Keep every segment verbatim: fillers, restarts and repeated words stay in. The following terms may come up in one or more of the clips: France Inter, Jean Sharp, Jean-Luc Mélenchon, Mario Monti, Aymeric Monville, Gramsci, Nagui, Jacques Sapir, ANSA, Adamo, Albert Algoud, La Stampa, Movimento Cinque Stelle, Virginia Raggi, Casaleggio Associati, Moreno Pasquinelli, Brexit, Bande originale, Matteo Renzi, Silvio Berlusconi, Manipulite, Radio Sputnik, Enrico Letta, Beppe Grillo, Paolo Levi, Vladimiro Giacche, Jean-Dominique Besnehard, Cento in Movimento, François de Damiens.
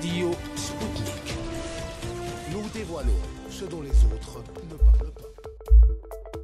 Radio Sputnik. Nous dévoilons ce dont les autres ne parlent pas.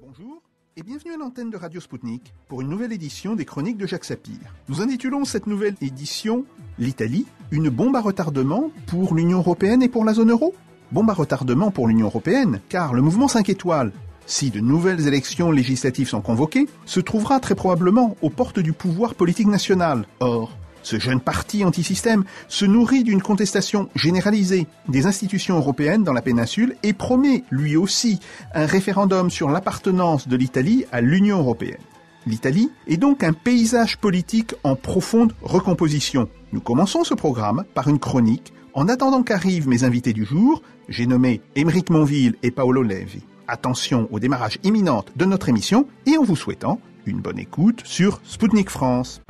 Bonjour et bienvenue à l'antenne de Radio Sputnik pour une nouvelle édition des chroniques de Jacques Sapir. Nous intitulons cette nouvelle édition « L'Italie, une bombe à retardement pour l'Union européenne et pour la zone euro ?» Bombe à retardement pour l'Union européenne, car le mouvement cinq étoiles, si de nouvelles élections législatives sont convoquées, se trouvera très probablement aux portes du pouvoir politique national. Or, ce jeune parti antisystème se nourrit d'une contestation généralisée des institutions européennes dans la péninsule et promet, lui aussi, un référendum sur l'appartenance de l'Italie à l'Union européenne. L'Italie est donc un paysage politique en profonde recomposition. Nous commençons ce programme par une chronique en attendant qu'arrivent mes invités du jour, j'ai nommé Aymeric Monville et Paolo Levi. Attention au démarrage imminent de notre émission et en vous souhaitant une bonne écoute sur Sputnik France.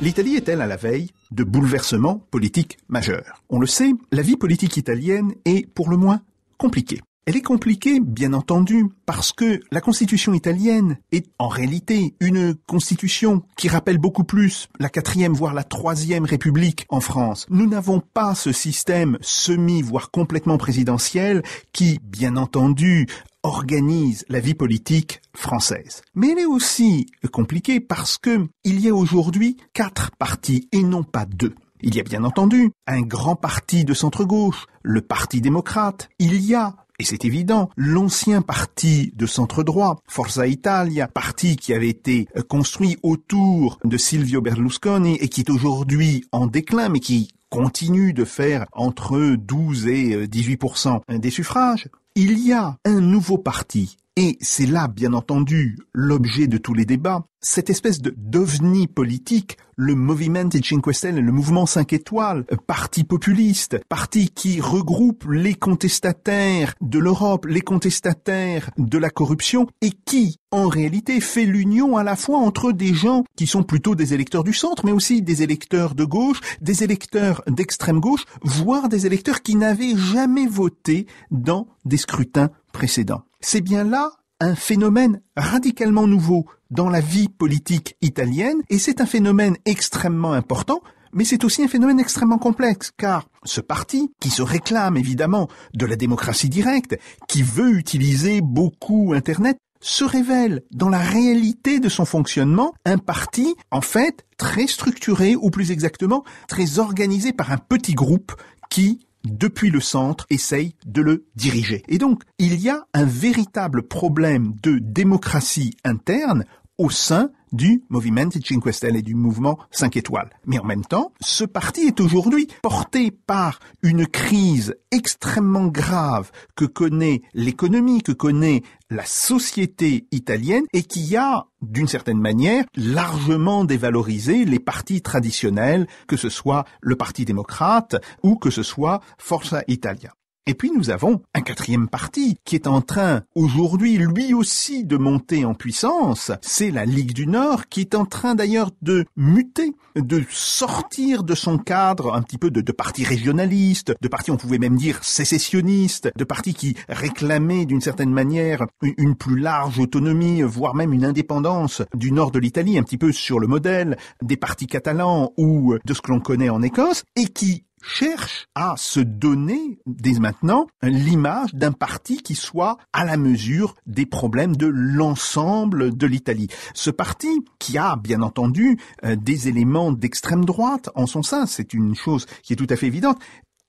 L'Italie est-elle à la veille de bouleversements politiques majeurs? On le sait, la vie politique italienne est pour le moins compliquée. Elle est compliquée, bien entendu, parce que la constitution italienne est en réalité une constitution qui rappelle beaucoup plus la quatrième, voire la troisième république en France. Nous n'avons pas ce système semi, voire complètement présidentiel qui, bien entendu, organise la vie politique française. Mais elle est aussi compliquée parce que il y a aujourd'hui quatre partis et non pas deux. Il y a bien entendu un grand parti de centre-gauche, le Parti démocrate. Il y a, et c'est évident, l'ancien parti de centre-droit, Forza Italia, parti qui avait été construit autour de Silvio Berlusconi et qui est aujourd'hui en déclin, mais qui continue de faire entre douze et dix-huit pour cent des suffrages. Il y a un nouveau parti, et c'est là, bien entendu, l'objet de tous les débats, cette espèce de d'ovni politique, le Movimento Cinque Stelle, le mouvement cinq étoiles, parti populiste, parti qui regroupe les contestataires de l'Europe, les contestataires de la corruption, et qui, en réalité, fait l'union à la fois entre des gens qui sont plutôt des électeurs du centre, mais aussi des électeurs de gauche, des électeurs d'extrême gauche, voire des électeurs qui n'avaient jamais voté dans des scrutins précédents. C'est bien là un phénomène radicalement nouveau dans la vie politique italienne, et c'est un phénomène extrêmement important, mais c'est aussi un phénomène extrêmement complexe, car ce parti, qui se réclame évidemment de la démocratie directe, qui veut utiliser beaucoup Internet, se révèle dans la réalité de son fonctionnement un parti, en fait, très structuré, ou plus exactement, très organisé par un petit groupe qui, depuis le centre, essaye de le diriger. Et donc, il y a un véritable problème de démocratie interne au sein du Movimento Cinque Stelle et du mouvement cinq étoiles. Mais en même temps, ce parti est aujourd'hui porté par une crise extrêmement grave que connaît l'économie, que connaît la société italienne et qui a, d'une certaine manière, largement dévalorisé les partis traditionnels, que ce soit le Parti démocrate ou que ce soit Forza Italia. Et puis nous avons un quatrième parti qui est en train aujourd'hui lui aussi de monter en puissance, c'est la Ligue du Nord qui est en train d'ailleurs de muter, de sortir de son cadre un petit peu de, de parti régionaliste, de parti on pouvait même dire sécessionniste, de parti qui réclamait d'une certaine manière une, une plus large autonomie, voire même une indépendance du nord de l'Italie, un petit peu sur le modèle des partis catalans ou de ce que l'on connaît en Écosse, et qui cherche à se donner, dès maintenant, l'image d'un parti qui soit à la mesure des problèmes de l'ensemble de l'Italie. Ce parti, qui a, bien entendu, euh, des éléments d'extrême droite en son sein, c'est une chose qui est tout à fait évidente,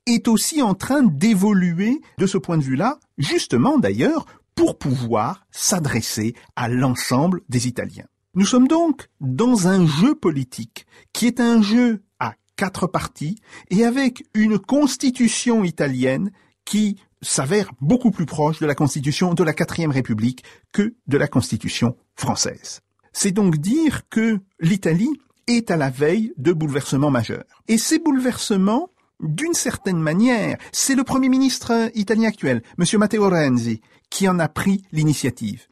est aussi en train d'évoluer de ce point de vue-là, justement d'ailleurs, pour pouvoir s'adresser à l'ensemble des Italiens. Nous sommes donc dans un jeu politique, qui est un jeu quatre partis, et avec une constitution italienne qui s'avère beaucoup plus proche de la constitution de la quatrième République que de la constitution française. C'est donc dire que l'Italie est à la veille de bouleversements majeurs. Et ces bouleversements, d'une certaine manière, c'est le Premier ministre italien actuel, M. Matteo Renzi, qui en a pris l'initiative.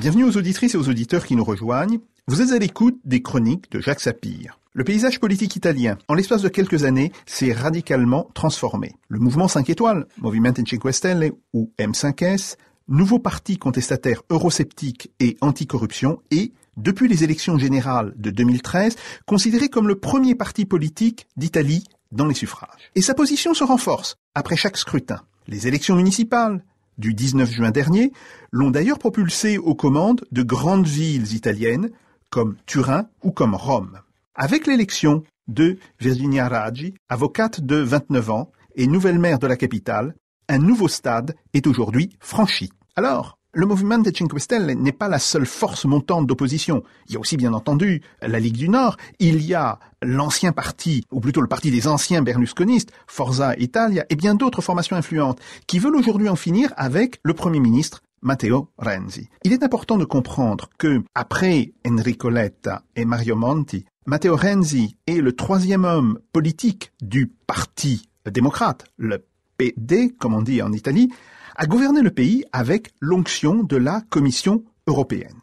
Bienvenue aux auditrices et aux auditeurs qui nous rejoignent. Vous êtes à l'écoute des chroniques de Jacques Sapir. Le paysage politique italien, en l'espace de quelques années, s'est radicalement transformé. Le mouvement cinq étoiles, Movimento Cinque Stelle ou M cinq S, nouveau parti contestataire eurosceptique et anticorruption, est depuis les élections générales de deux mille treize, considéré comme le premier parti politique d'Italie dans les suffrages. Et sa position se renforce après chaque scrutin. Les élections municipales du dix-neuf juin dernier l'ont d'ailleurs propulsé aux commandes de grandes villes italiennes comme Turin ou comme Rome. Avec l'élection de Virginia Raggi, avocate de vingt-neuf ans et nouvelle maire de la capitale, un nouveau stade est aujourd'hui franchi. Alors, le Movimento Cinque Stelle n'est pas la seule force montante d'opposition. Il y a aussi, bien entendu, la Ligue du Nord. Il y a l'ancien parti, ou plutôt le parti des anciens berlusconistes, Forza Italia, et bien d'autres formations influentes qui veulent aujourd'hui en finir avec le Premier ministre Matteo Renzi. Il est important de comprendre que, après Enrico Letta et Mario Monti, Matteo Renzi est le troisième homme politique du Parti démocrate, le P D, comme on dit en Italie, a gouverné le pays avec l'onction de la Commission européenne.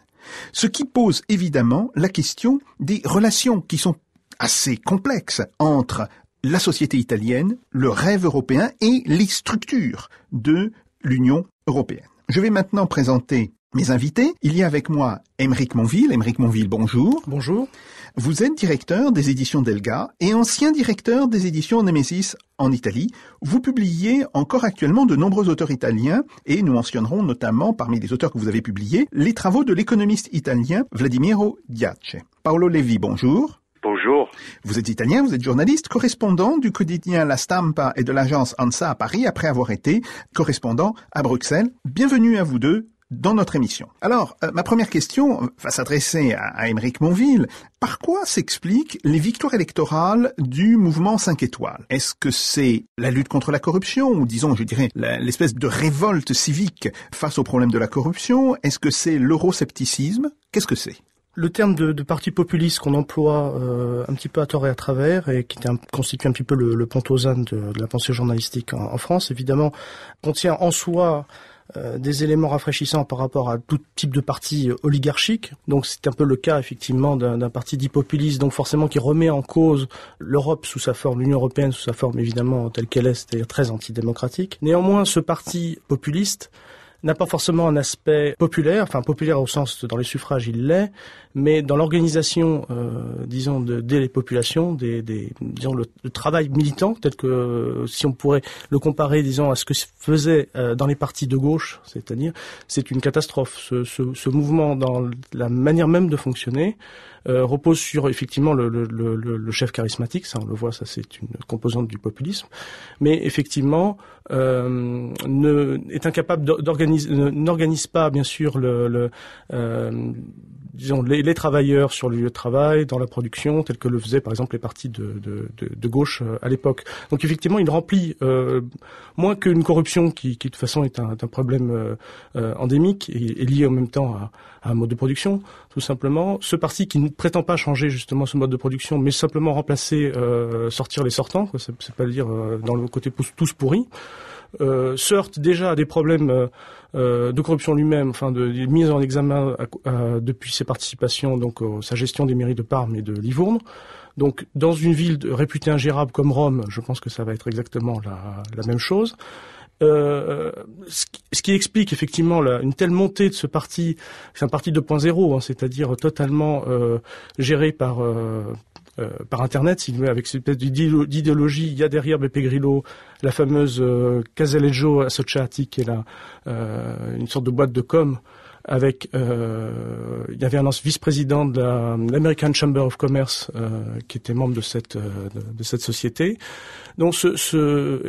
Ce qui pose évidemment la question des relations qui sont assez complexes entre la société italienne, le rêve européen et les structures de l'Union européenne. Je vais maintenant présenter mes invités. Il y a avec moi Aymeric Monville. Aymeric Monville, bonjour. Bonjour. Vous êtes directeur des éditions Delga et ancien directeur des éditions Nemesis en Italie. Vous publiez encore actuellement de nombreux auteurs italiens et nous mentionnerons notamment, parmi les auteurs que vous avez publiés, les travaux de l'économiste italien Vladimiro Giacche. Paolo Levi, bonjour. Bonjour. Vous êtes italien, vous êtes journaliste, correspondant du quotidien La Stampa et de l'agence ANSA à Paris, après avoir été correspondant à Bruxelles. Bienvenue à vous deux dans notre émission. Alors, euh, ma première question va s'adresser à, à Aymeric Monville. Par quoi s'expliquent les victoires électorales du mouvement cinq étoiles? Est-ce que c'est la lutte contre la corruption, ou disons, je dirais, la, l'espèce de révolte civique face au problème de la corruption? Est-ce que c'est l'euroscepticisme? Qu'est-ce que c'est? Le terme de, de parti populiste qu'on emploie euh, un petit peu à tort et à travers et qui un, constitue un petit peu le, le pantozan de, de la pensée journalistique en, en France, évidemment, contient en soi Euh, des éléments rafraîchissants par rapport à tout type de parti euh, oligarchique. Donc c'est un peu le cas effectivement d'un, d'un parti dit populiste, donc forcément qui remet en cause l'Europe sous sa forme, l'Union européenne sous sa forme évidemment telle qu'elle est, c'est-à-dire très antidémocratique. Néanmoins, ce parti populiste n'a pas forcément un aspect populaire, enfin populaire au sens de, dans les suffrages il l'est, mais dans l'organisation, euh, disons, de, des les populations, des, des disons le, le travail militant, tel que euh, si on pourrait le comparer, disons, à ce que se faisait euh, dans les partis de gauche, c'est-à-dire, c'est une catastrophe. Ce, ce, ce mouvement, dans la manière même de fonctionner, euh, repose sur effectivement le, le, le, le chef charismatique, ça on le voit, ça c'est une composante du populisme, mais effectivement euh, ne, est incapable d'organiser n'organise pas, bien sûr, le, le, euh, disons, les, les travailleurs sur le lieu de travail, dans la production, tel que le faisaient, par exemple, les partis de, de, de, de gauche à l'époque. Donc, effectivement, il remplit euh, moins qu'une corruption qui, qui, de toute façon, est un, un problème euh, endémique et, et lié en même temps à, à un mode de production, tout simplement. Ce parti qui ne prétend pas changer, justement, ce mode de production, mais simplement remplacer, euh, sortir les sortants, quoi, c'est, c'est pas le dire euh, dans le côté tous pourris, Euh, se heurte déjà à des problèmes euh, de corruption lui-même, enfin de, de mise en examen à, à, depuis ses participations, donc euh, sa gestion des mairies de Parme et de Livourne. Donc dans une ville réputée ingérable comme Rome, je pense que ça va être exactement la, la même chose. Euh, ce, qui, ce qui explique effectivement la, une telle montée de ce parti, c'est un parti deux point zéro, hein, c'est-à-dire totalement euh, géré par... Euh, Euh, par Internet, s'il veut, avec cette espèce d'idéologie. Il y a derrière Beppe Grillo la fameuse euh, Casaleggio Associati, qui est là, euh, une sorte de boîte de com', avec euh, il y avait un ancien vice-président de la, l'American Chamber of Commerce euh, qui était membre de cette euh, de, de cette société. Donc ce, ce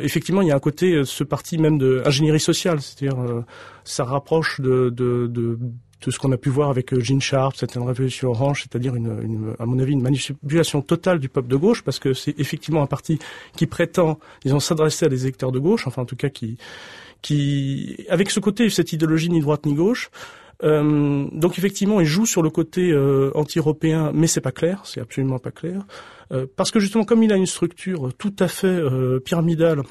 effectivement il y a un côté ce parti même de ingénierie sociale, c'est-à-dire euh, ça rapproche de de, de de ce qu'on a pu voir avec Jean Sharp, c'est une révolution orange, c'est-à-dire, une, une, à mon avis, une manipulation totale du peuple de gauche, parce que c'est effectivement un parti qui prétend, disons, s'adresser à des électeurs de gauche, enfin en tout cas qui, qui, avec ce côté, cette idéologie ni droite ni gauche. Euh, donc effectivement, il joue sur le côté euh, anti-européen, mais c'est pas clair, c'est absolument pas clair, euh, parce que justement, comme il a une structure tout à fait euh, pyramidale,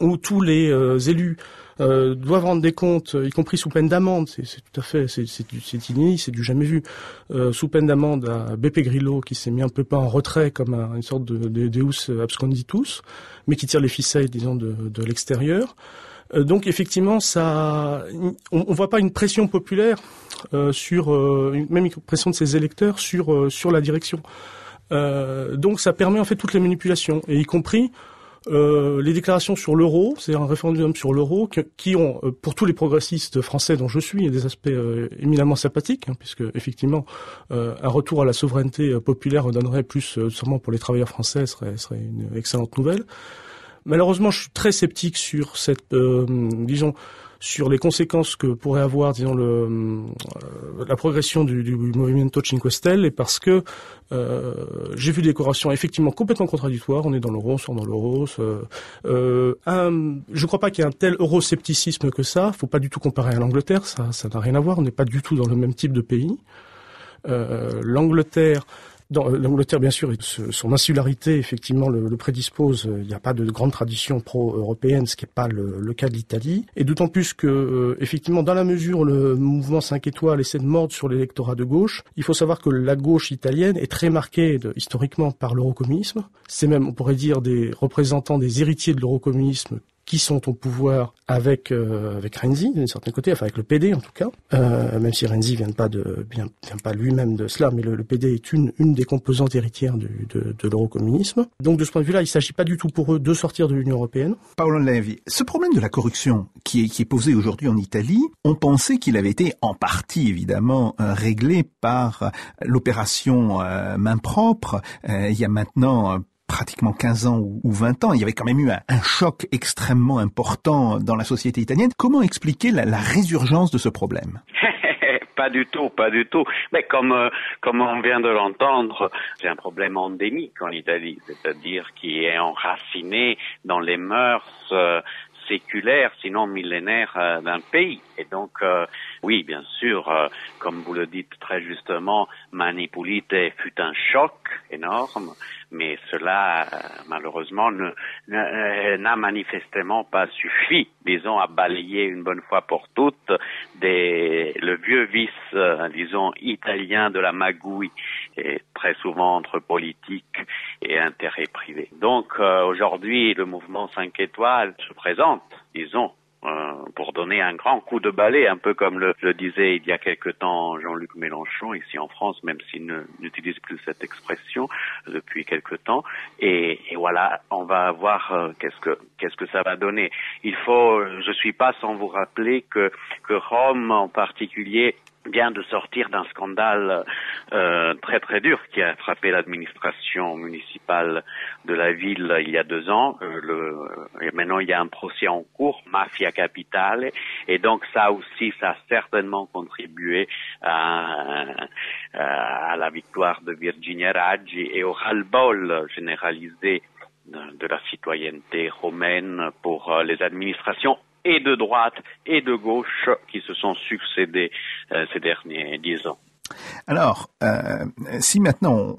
où tous les euh, élus Euh, doivent rendre des comptes, y compris sous peine d'amende, c'est, c'est tout à fait, c'est, c'est du, c'est inédit, c'est du jamais vu, euh, sous peine d'amende à Beppe Grillo, qui s'est mis un peu pas en retrait comme un, une sorte de, de, de Deus absconditus, mais qui tire les ficelles, disons, de, de l'extérieur. Euh, donc effectivement, ça, on ne voit pas une pression populaire euh, sur, euh, même une pression de ses électeurs sur euh, sur la direction. Euh, donc ça permet en fait toutes les manipulations, et y compris euh, les déclarations sur l'euro, c'est un référendum sur l'euro que, qui ont, pour tous les progressistes français dont je suis, des aspects euh, éminemment sympathiques, hein, puisque effectivement euh, un retour à la souveraineté populaire donnerait plus, euh, sûrement pour les travailleurs français, serait, serait une excellente nouvelle. Malheureusement, je suis très sceptique sur cette, euh, disons, sur les conséquences que pourrait avoir, disons, le, euh, la progression du, du Movimento Cinque Stelle, et parce que euh, j'ai vu des déclarations effectivement complètement contradictoires. On est dans l'euro, on sort dans l'euro. Euh, un, je ne crois pas qu'il y ait un tel euroscepticisme que ça. Faut pas du tout comparer à l'Angleterre, ça, ça n'a rien à voir. On n'est pas du tout dans le même type de pays. Euh, L'Angleterre. Dans l'Angleterre, bien sûr, son insularité, effectivement, le, le prédispose. Il n'y a pas de grande tradition pro-européenne, ce qui n'est pas le, le cas de l'Italie. Et d'autant plus que, euh, effectivement, dans la mesure où le mouvement cinq étoiles essaie de mordre sur l'électorat de gauche, il faut savoir que la gauche italienne est très marquée de, historiquement par l'eurocommunisme. C'est même, on pourrait dire, des représentants des héritiers de l'eurocommunisme qui sont au pouvoir avec euh, avec Renzi d'un certain côté, enfin avec le P D en tout cas, euh, même si Renzi vient pas de vient, vient pas lui-même de cela, mais le, le P D est une une des composantes héritières de de, de l'eurocommunisme. Donc de ce point de vue-là, il s'agit pas du tout pour eux de sortir de l'Union européenne. Paolo Levi, ce problème de la corruption qui est qui est posé aujourd'hui en Italie, on pensait qu'il avait été en partie évidemment euh, réglé par l'opération euh, main propre. Euh, il y a maintenant euh, pratiquement quinze ans ou vingt ans, il y avait quand même eu un, un choc extrêmement important dans la société italienne. Comment expliquer la, la résurgence de ce problème ? Pas du tout, pas du tout. Mais comme euh, comme on vient de l'entendre, c'est un problème endémique en Italie, c'est-à-dire qui est enraciné dans les mœurs euh, séculaires, sinon millénaires euh, d'un pays. Et donc, euh, oui, bien sûr, euh, comme vous le dites très justement, Manipulite fut un choc énorme, mais cela, euh, malheureusement, ne, ne, n'a manifestement pas suffi, disons, à balayer une bonne fois pour toutes des, le vieux vice, euh, disons, italien de la magouille, et très souvent entre politique et intérêt privé. Donc, euh, aujourd'hui, le mouvement cinq étoiles se présente, disons, pour donner un grand coup de balai, un peu comme le, le disait il y a quelque temps Jean-Luc Mélenchon, ici en France, même s'il ne, n'utilise plus cette expression depuis quelque temps. Et, et voilà, on va voir euh, qu'est-ce que qu'est-ce que ça va donner. Il faut, je suis pas sans vous rappeler que, que Rome en particulier vient de sortir d'un scandale euh, très très dur qui a frappé l'administration municipale de la ville il y a deux ans. Euh, le, et maintenant il y a un procès en cours, Mafia Capitale, et donc ça aussi, ça a certainement contribué à, à, à la victoire de Virginia Raggi et au ras-le-bol généralisé de, de la citoyenneté romaine pour euh, les administrations et de droite et de gauche qui se sont succédés euh, ces derniers dix ans. Alors, euh, si maintenant on,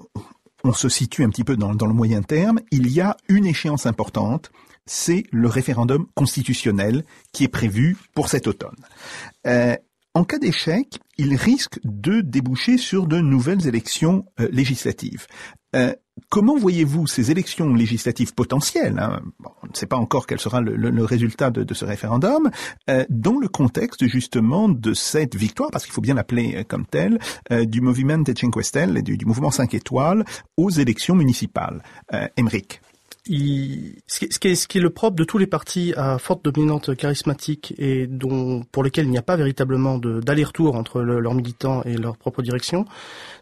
on se situe un petit peu dans, dans le moyen terme, il y a une échéance importante, c'est le référendum constitutionnel qui est prévu pour cet automne. Euh, en cas d'échec, il risque de déboucher sur de nouvelles élections euh, législatives. Euh, Comment voyez-vous ces élections législatives potentielles, hein, bon, on ne sait pas encore quel sera le, le, le résultat de, de ce référendum, euh, dans le contexte justement de cette victoire, parce qu'il faut bien l'appeler comme telle, euh, du Movimento Cinque Stelle, du, du mouvement cinq étoiles, aux élections municipales. Euh, Aymeric. Il, ce, qui, ce, qui est, ce qui est le propre de tous les partis à forte dominante charismatique et dont pour lesquels il n'y a pas véritablement de, d'aller-retour entre le, leurs militants et leur propre direction,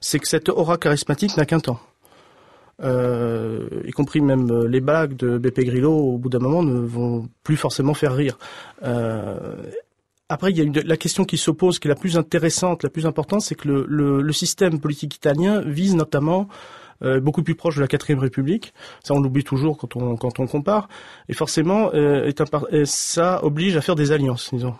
c'est que cette aura charismatique n'a qu'un temps. Euh, y compris même les blagues de Beppe Grillo, au bout d'un moment, ne vont plus forcément faire rire. Euh, après, il y a une, la question qui s'oppose, qui est la plus intéressante, la plus importante, c'est que le, le, le système politique italien vise notamment euh, beaucoup plus proche de la quatrième République. Ça, on l'oublie toujours quand on, quand on compare. Et forcément, euh, est un, ça oblige à faire des alliances, disons.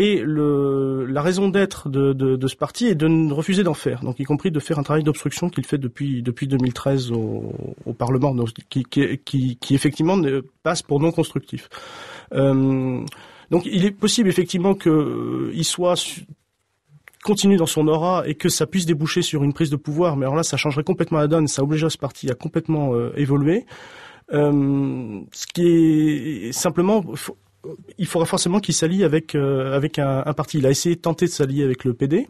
Et le, la raison d'être de, de, de ce parti est de, de refuser d'en faire, donc y compris de faire un travail d'obstruction qu'il fait depuis depuis deux mille treize au, au Parlement, donc qui, qui, qui, qui effectivement passe pour non constructif. Euh, donc il est possible effectivement qu'il soit continue dans son aura et que ça puisse déboucher sur une prise de pouvoir, mais alors là ça changerait complètement la donne, ça obligerait ce parti à complètement euh, évoluer. Euh, ce qui est simplement, faut, il faudra forcément qu'il s'allie avec euh, avec un, un parti. Il a essayé de tenter de s'allier avec le P D.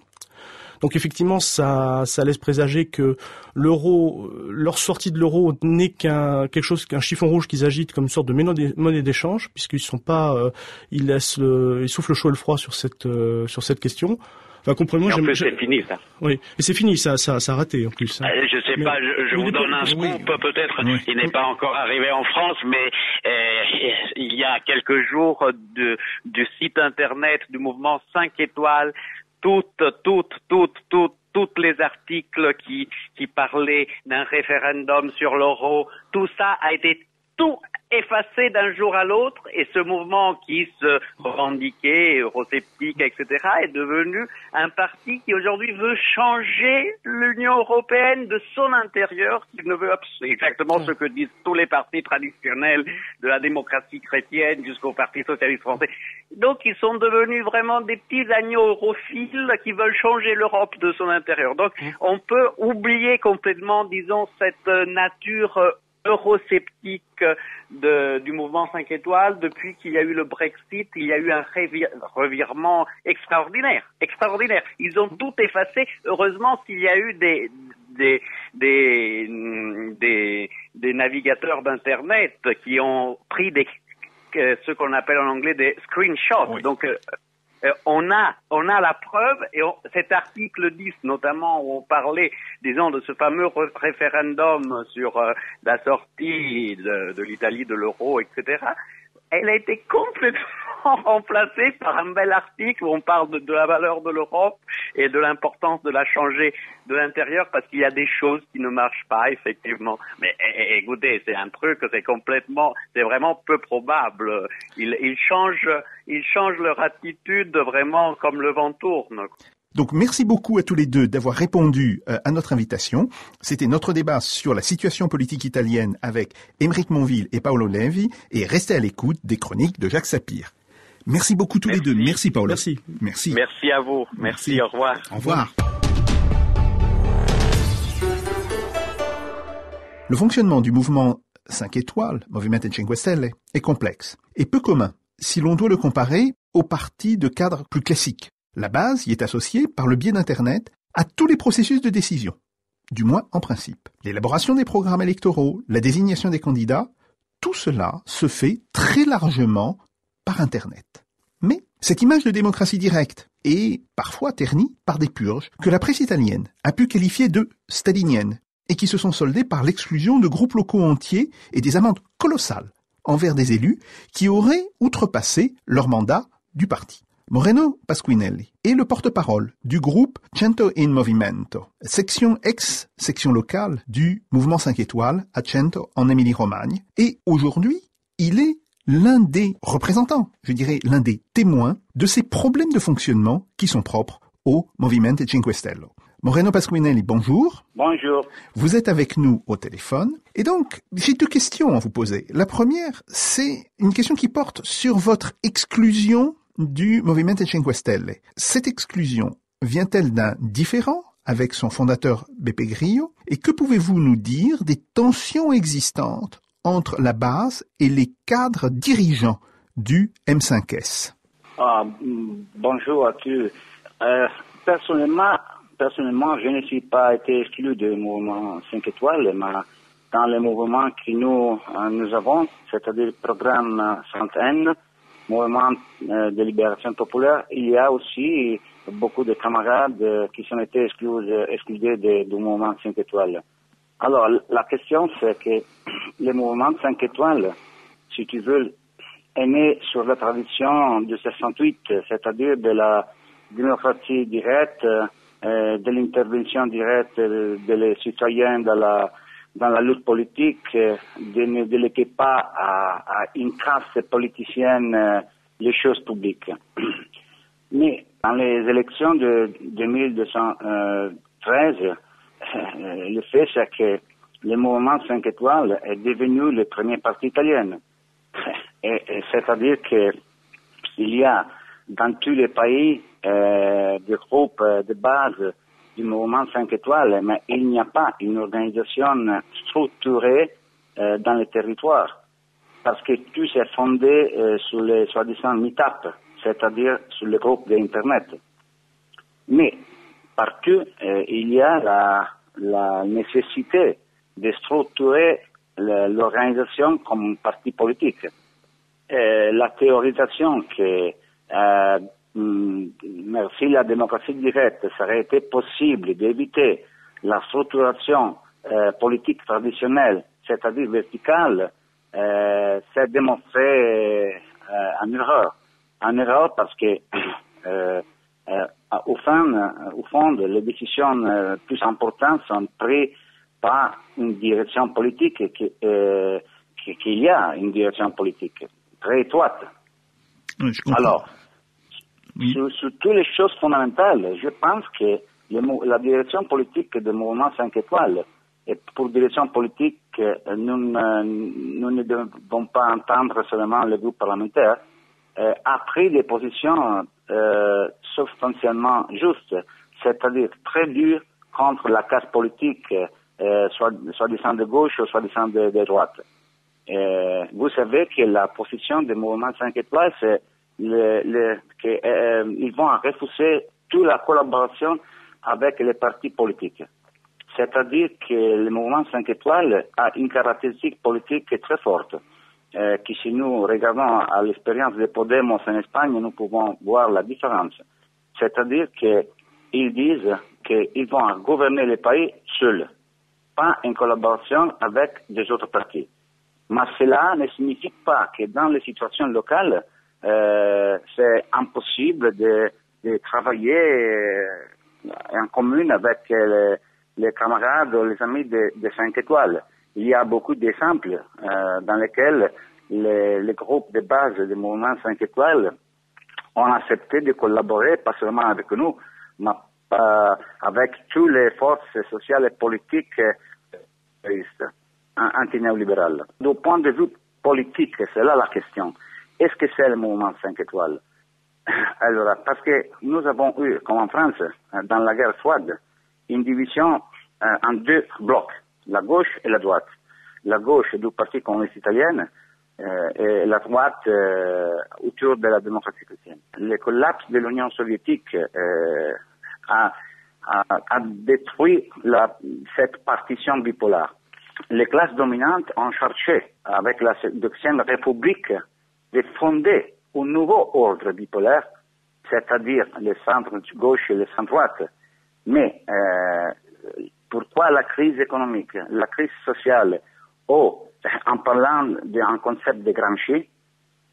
Donc effectivement, ça, ça laisse présager que l'euro, leur sortie de l'euro n'est qu'un quelque chose, qu'un chiffon rouge qu'ils agitent comme une sorte de monnaie d'échange, puisqu'ils sont pas, euh, ils laissent, le, ils soufflent le chaud et le froid sur cette euh, sur cette question. Enfin, comprenez-moi. En plus, c'est fini ça. Oui, mais c'est fini, ça, ça, ça a raté en plus. Hein. Euh, je sais mais, pas, je, je vous donne un scoop oui. peut-être. Oui. Il n'est pas encore arrivé en France, mais euh, il y a quelques jours de, du site internet du mouvement cinq étoiles. Toutes, toutes, toutes, toutes, toutes les articles qui, qui parlaient d'un référendum sur l'euro, tout ça a été tout effacé d'un jour à l'autre et ce mouvement qui se revendiquait, eurosceptique, et cetera est devenu un parti qui aujourd'hui veut changer l'Union européenne de son intérieur, qui ne veut absolument exactement ce que disent tous les partis traditionnels de la démocratie chrétienne jusqu'au Parti socialiste français. Donc ils sont devenus vraiment des petits agneaux europhiles qui veulent changer l'Europe de son intérieur. Donc on peut oublier complètement, disons, cette nature eurosceptique de, du mouvement cinq étoiles. Depuis qu'il y a eu le Brexit, il y a eu un revire, revirement extraordinaire, extraordinaire. Ils ont tout effacé. Heureusement qu'il y a eu des, des, des, des, des navigateurs d'Internet qui ont pris des, ce qu'on appelle en anglais des screenshots. Oui. Donc, Euh, on a, on a la preuve, et on, cet article dix notamment où on parlait, disons, de ce fameux référendum sur euh, la sortie de, de l'Italie de l'euro, et cetera. Elle a été complètement remplacée par un bel article où on parle de, de la valeur de l'Europe et de l'importance de la changer de l'intérieur parce qu'il y a des choses qui ne marchent pas, effectivement. Mais écoutez, c'est un truc, c'est complètement, c'est vraiment peu probable. Ils, ils changent, ils changent leur attitude vraiment comme le vent tourne. Donc merci beaucoup à tous les deux d'avoir répondu euh, à notre invitation. C'était notre débat sur la situation politique italienne avec Aymeric Monville et Paolo Levi, et restez à l'écoute des chroniques de Jacques Sapir. Merci beaucoup tous merci. les deux. Merci Paolo. Merci. Merci. Merci à vous. Merci. Merci. Au revoir. Au revoir. Le fonctionnement du mouvement cinq étoiles, Movimento Cinque Stelle, est complexe et peu commun si l'on doit le comparer aux partis de cadre plus classiques. La base y est associée, par le biais d'Internet, à tous les processus de décision, du moins en principe. L'élaboration des programmes électoraux, la désignation des candidats, tout cela se fait très largement par Internet. Mais cette image de démocratie directe est parfois ternie par des purges que la presse italienne a pu qualifier de « staliniennes » et qui se sont soldées par l'exclusion de groupes locaux entiers et des amendes colossales envers des élus qui auraient outrepassé leur mandat du parti. Moreno Pasquinelli est le porte-parole du groupe Cento in Movimento, section ex-section locale du mouvement cinq étoiles à Cento en Émilie-Romagne. Et aujourd'hui, il est l'un des représentants, je dirais l'un des témoins de ces problèmes de fonctionnement qui sont propres au Movimento Cinque Stelle. Moreno Pasquinelli, bonjour. Bonjour. Vous êtes avec nous au téléphone. Et donc, j'ai deux questions à vous poser. La première, c'est une question qui porte sur votre exclusion du Movimento Cinque Stelle. Cette exclusion vient-elle d'un différend avec son fondateur Beppe Grillo? Et que pouvez-vous nous dire des tensions existantes entre la base et les cadres dirigeants du M cinq S? Ah, bonjour à tous. Euh, personnellement, personnellement, je ne suis pas été exclu du mouvement cinq étoiles, mais dans les mouvements que nous, nous avons, c'est-à-dire le programme Centaine, mouvement euh, de libération populaire, il y a aussi beaucoup de camarades euh, qui sont été exclus, exclus du mouvement cinq étoiles. Alors, la question, c'est que le mouvement cinq étoiles, si tu veux, est né sur la tradition de soixante-huit, c'est-à-dire de la démocratie directe, euh, de l'intervention directe des citoyens dans la dans la lutte politique, de ne déléguer pas à, à une classe politicienne euh, les choses publiques. Mais dans les élections de deux mille treize, euh, le fait c'est que le mouvement cinq étoiles est devenu le premier parti italien. Et, et c'est-à-dire qu'il y a dans tous les pays euh, des groupes de base du mouvement cinq étoiles, mais il n'y a pas une organisation structurée euh, dans les territoires. parce que tout s'est fondé euh, sur les soi-disant meet-up, c'est-à-dire sur les groupes d'Internet. Mais partout, euh, il y a la, la nécessité de structurer l'organisation comme un parti politique. Et la théorisation que euh, merci la démocratie directe, ça aurait été possible d'éviter la structuration euh, politique traditionnelle, c'est-à-dire verticale, euh, s'est démontrée euh, en erreur. En erreur parce que, euh, euh, au, fond, au fond, les décisions euh, plus importantes sont prises par une direction politique qui, euh, qui, qu'il y a une direction politique très étroite. Oui, je comprends. Alors, oui. sur, sur toutes les choses fondamentales, je pense que le, la direction politique du mouvement cinq étoiles, et pour direction politique, nous, nous ne devons pas entendre seulement le groupe parlementaire, euh, a pris des positions euh, substantiellement justes, c'est-à-dire très dures contre la classe politique, Euh, soit, soit disant de gauche ou soit disant de, de droite. Euh, vous savez que la position du mouvement cinq étoiles, c'est le, le, qu'ils euh, vont refuser toute la collaboration avec les partis politiques. C'est-à-dire que le mouvement cinq étoiles a une caractéristique politique très forte, euh, qui si nous regardons à l'expérience de Podemos en Espagne, nous pouvons voir la différence. C'est-à-dire qu'ils disent qu'ils vont gouverner le pays seuls, pas en collaboration avec des autres partis. Mais cela ne signifie pas que dans les situations locales, euh, c'est impossible de, de travailler en commune avec les, les camarades ou les amis des de cinq étoiles. Il y a beaucoup d'exemples euh, dans lesquels les, les groupes de base du mouvement cinq étoiles ont accepté de collaborer, pas seulement avec nous, mais Euh, avec toutes les forces sociales et politiques euh, anti-néolibérales. Du point de vue politique, c'est là la question. Est-ce que c'est le mouvement cinq étoiles? Alors, parce que nous avons eu, comme en France, dans la guerre froide, une division euh, en deux blocs, la gauche et la droite. La gauche du Parti communiste italien euh, et la droite euh, autour de la démocratie chrétienne. Le collapse de l'Union soviétique euh, A, a, a détruit la, cette partition bipolaire. Les classes dominantes ont cherché, avec la deuxième République, de fonder un nouveau ordre bipolaire, c'est-à-dire les centres gauche et les centres droite. Mais euh, pourquoi la crise économique, la crise sociale, ou en parlant d'un concept de Gramsci,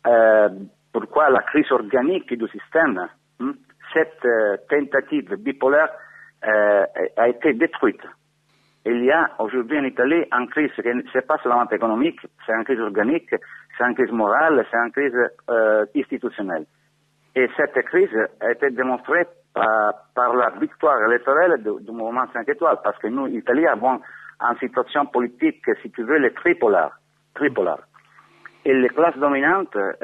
euh, pourquoi la crise organique du système? Hein, cette euh, tentative bipolaire euh, a été détruite. Il y a aujourd'hui en Italie une crise, c'est pas seulement économique, c'est une crise organique, c'est une crise morale, c'est une crise euh, institutionnelle. Et cette crise a été démontrée par, par la victoire électorale du, du mouvement cinq étoiles, parce que nous, Italiens, avons une situation politique, si tu veux, les tripolaires. tripolaires. Et les classes dominantes euh,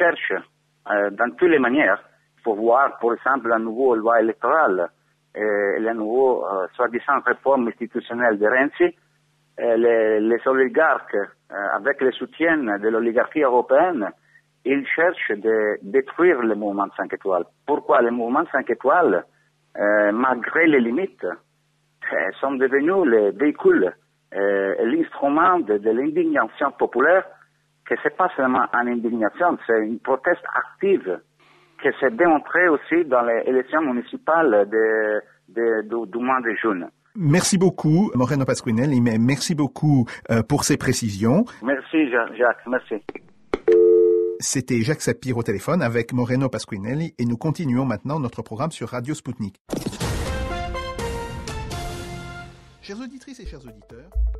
cherchent, euh, dans toutes les manières, pour voir, par exemple, la nouvelle loi électorale, et la nouvelle euh, soi-disant réforme institutionnelle de Renzi, les, les oligarques, euh, avec le soutien de l'oligarchie européenne, ils cherchent de détruire le mouvement cinq étoiles. Pourquoi le mouvement cinq étoiles, euh, malgré les limites, euh, sont devenus les véhicules, euh, l'instrument de, de l'indignation populaire, que ce n'est pas seulement une indignation, c'est une proteste active, que s'est démontré aussi dans les élections municipales de, de, de, du mois de juin. Merci beaucoup, Moreno Pasquinelli, mais merci beaucoup pour ces précisions. Merci, Jacques, merci. C'était Jacques Sapir au téléphone avec Moreno Pasquinelli et nous continuons maintenant notre programme sur Radio Sputnik. Chères auditrices et chers auditeurs...